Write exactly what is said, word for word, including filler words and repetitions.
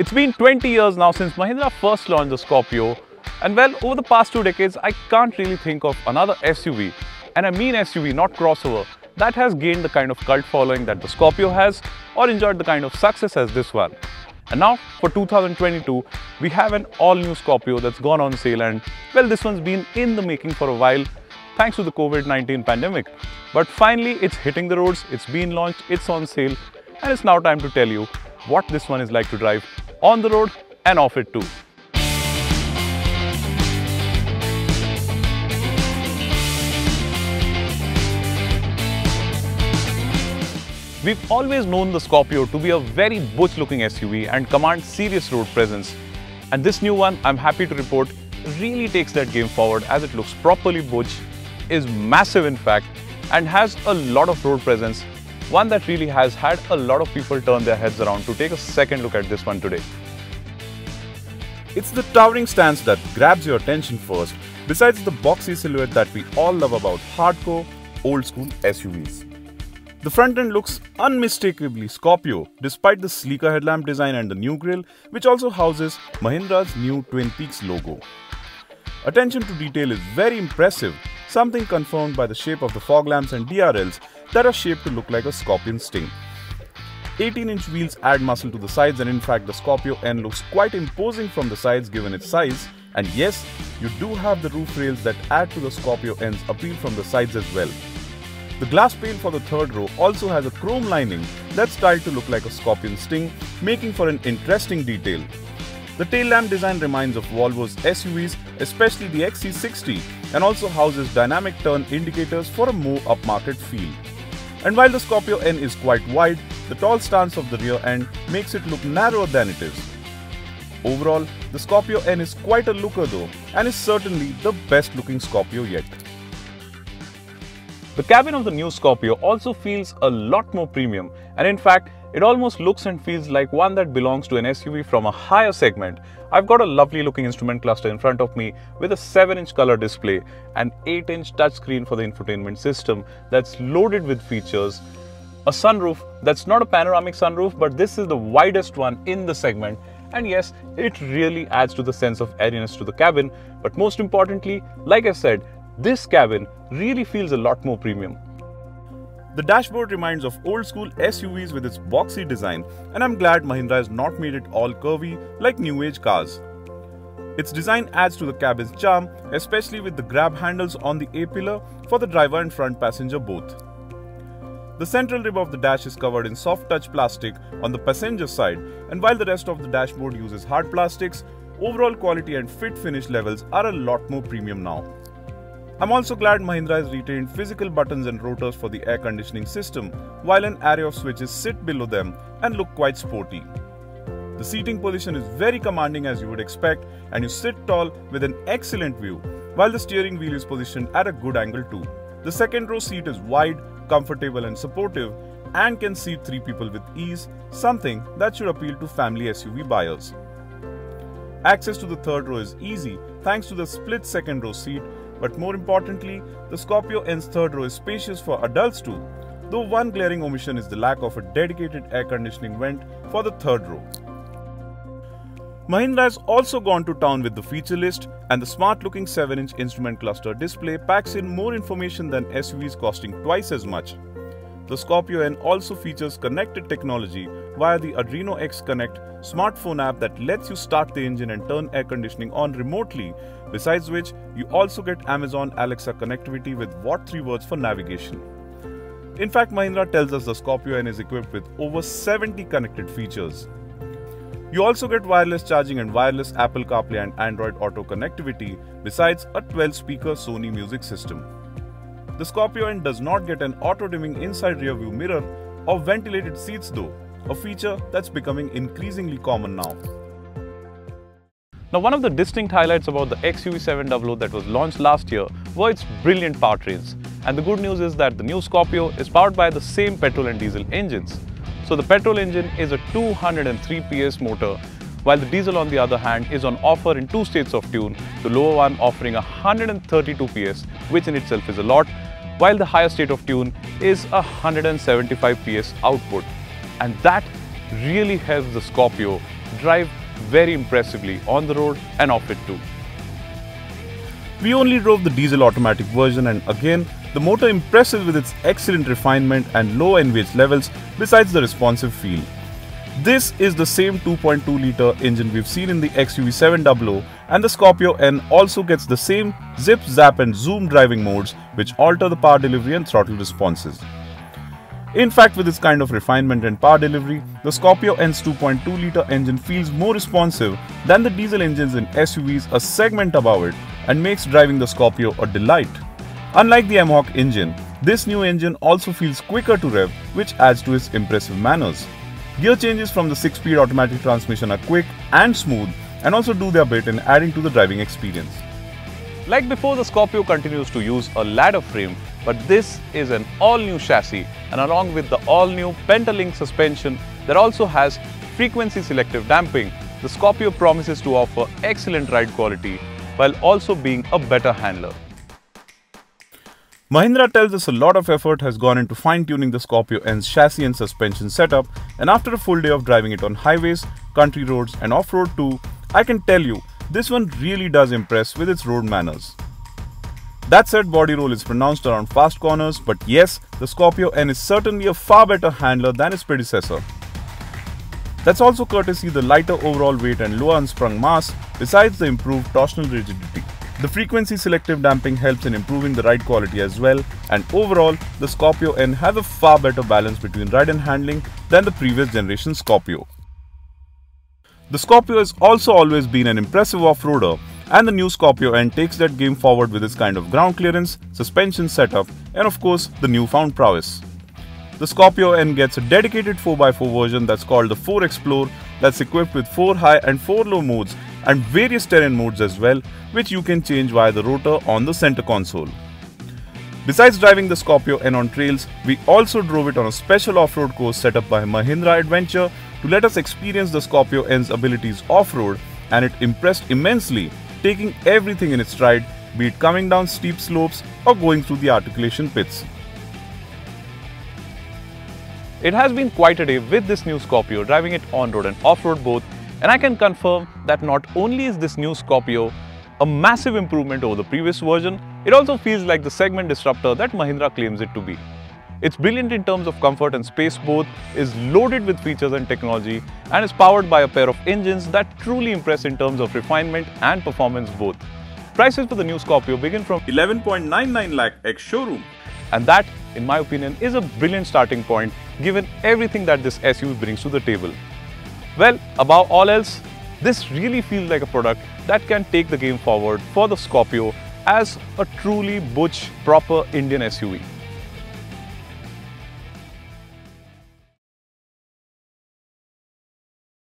It's been twenty years now since Mahindra first launched the Scorpio, and well, over the past two decades, I can't really think of another S U V, and I mean S U V, not crossover, that has gained the kind of cult following that the Scorpio has or enjoyed the kind of success as this one. And now for two thousand twenty-two, we have an all-new Scorpio that's gone on sale, and well, this one's been in the making for a while thanks to the COVID nineteen pandemic. But finally, it's hitting the roads, it's been launched, it's on sale, and it's now time to tell you what this one is like to drive on the road and off it too. We've always known the Scorpio to be a very butch looking S U V and commands serious road presence. And this new one, I'm happy to report, really takes that game forward as it looks properly butch, is massive in fact, and has a lot of road presence. One that really has had a lot of people turn their heads around to take a second look at this one today. It's the towering stance that grabs your attention first, besides the boxy silhouette that we all love about hardcore, old-school S U Vs. The front end looks unmistakably Scorpio, despite the sleeker headlamp design and the new grille, which also houses Mahindra's new Twin Peaks logo. Attention to detail is very impressive, something confirmed by the shape of the fog lamps and D R Ls that are shaped to look like a scorpion sting. eighteen inch wheels add muscle to the sides, and in fact the Scorpio N looks quite imposing from the sides given its size, and yes, you do have the roof rails that add to the Scorpio N's appeal from the sides as well. The glass pane for the third row also has a chrome lining that's styled to look like a scorpion sting, making for an interesting detail. The tail lamp design reminds of Volvo's S U Vs, especially the X C sixty, and also houses dynamic turn indicators for a more upmarket feel. And while the Scorpio N is quite wide, the tall stance of the rear end makes it look narrower than it is. Overall, the Scorpio N is quite a looker though, and is certainly the best looking Scorpio yet. The cabin of the new Scorpio also feels a lot more premium, and in fact, it almost looks and feels like one that belongs to an S U V from a higher segment. I've got a lovely looking instrument cluster in front of me with a seven inch color display and eight inch touchscreen for the infotainment system that's loaded with features. A sunroof that's not a panoramic sunroof, but this is the widest one in the segment. And yes, it really adds to the sense of airiness to the cabin. But most importantly, like I said, this cabin really feels a lot more premium. The dashboard reminds of old-school S U Vs with its boxy design, and I'm glad Mahindra has not made it all curvy like new-age cars. Its design adds to the cabin's charm, especially with the grab handles on the A-pillar for the driver and front passenger both. The central rib of the dash is covered in soft-touch plastic on the passenger side, and while the rest of the dashboard uses hard plastics, overall quality and fit finish levels are a lot more premium now. I'm also glad Mahindra has retained physical buttons and rotors for the air conditioning system, while an array of switches sit below them and look quite sporty. The seating position is very commanding as you would expect, and you sit tall with an excellent view, while the steering wheel is positioned at a good angle too. The second row seat is wide, comfortable and supportive, and can seat three people with ease, something that should appeal to family S U V buyers. Access to the third row is easy thanks to the split second row seat, but more importantly, the Scorpio N's third row is spacious for adults too, though one glaring omission is the lack of a dedicated air conditioning vent for the third row. Mahindra has also gone to town with the feature list, and the smart-looking seven inch instrument cluster display packs in more information than S U Vs costing twice as much. The Scorpio N also features connected technology via the Arduino X-Connect smartphone app that lets you start the engine and turn air conditioning on remotely, besides which you also get Amazon Alexa connectivity with what three words for navigation. In fact, Mahindra tells us the Scorpio N is equipped with over seventy connected features. You also get wireless charging and wireless Apple CarPlay and Android Auto connectivity, besides a twelve speaker Sony music system. The Scorpio N does not get an auto-dimming inside rear view mirror or ventilated seats though, a feature that's becoming increasingly common now. Now, one of the distinct highlights about the X U V seven hundred that was launched last year were its brilliant powertrains. And the good news is that the new Scorpio is powered by the same petrol and diesel engines. So the petrol engine is a two hundred three P S motor, while the diesel on the other hand is on offer in two states of tune, the lower one offering one hundred thirty-two P S, which in itself is a lot, while the higher state of tune is one hundred seventy-five P S output. And that really helps the Scorpio drive very impressively on the road and off it too. We only drove the diesel automatic version, and again, the motor impressive with its excellent refinement and low N V H levels besides the responsive feel. This is the same two point two litre engine we've seen in the X U V seven hundred, and the Scorpio N also gets the same zip, zap and zoom driving modes which alter the power delivery and throttle responses. In fact, with its kind of refinement and power delivery, the Scorpio N's two point two litre engine feels more responsive than the diesel engines in S U Vs a segment above it and makes driving the Scorpio a delight. Unlike the M-Hawk engine, this new engine also feels quicker to rev, which adds to its impressive manners. Gear changes from the six-speed automatic transmission are quick and smooth and also do their bit in adding to the driving experience. Like before, the Scorpio continues to use a ladder frame, but this is an all-new chassis, and along with the all-new Pentalink suspension that also has frequency-selective damping, the Scorpio promises to offer excellent ride quality while also being a better handler. Mahindra tells us a lot of effort has gone into fine-tuning the Scorpio N's chassis and suspension setup, and after a full day of driving it on highways, country roads and off-road too, I can tell you, this one really does impress with its road manners. That said, body roll is pronounced around fast corners, but yes, the Scorpio N is certainly a far better handler than its predecessor. That's also courtesy the lighter overall weight and lower unsprung mass, besides the improved torsional rigidity. The frequency selective damping helps in improving the ride quality as well, and overall, the Scorpio N has a far better balance between ride and handling than the previous generation Scorpio. The Scorpio has also always been an impressive off-roader, and the new Scorpio N takes that game forward with its kind of ground clearance, suspension setup and of course the newfound prowess. The Scorpio N gets a dedicated four by four version that's called the four X plore that's equipped with four high and four low modes and various terrain modes as well, which you can change via the rotor on the center console. Besides driving the Scorpio N on trails, we also drove it on a special off-road course set up by Mahindra Adventure to let us experience the Scorpio N's abilities off-road, and it impressed immensely, taking everything in its stride, be it coming down steep slopes or going through the articulation pits. It has been quite a day with this new Scorpio, driving it on-road and off-road both, and I can confirm that not only is this new Scorpio a massive improvement over the previous version, it also feels like the segment disruptor that Mahindra claims it to be. It's brilliant in terms of comfort and space both, is loaded with features and technology, and is powered by a pair of engines that truly impress in terms of refinement and performance both. Prices for the new Scorpio begin from eleven point nine nine lakh ex-showroom, and that, in my opinion, is a brilliant starting point given everything that this S U V brings to the table. Well, above all else, this really feels like a product that can take the game forward for the Scorpio as a truly butch, proper Indian S U V.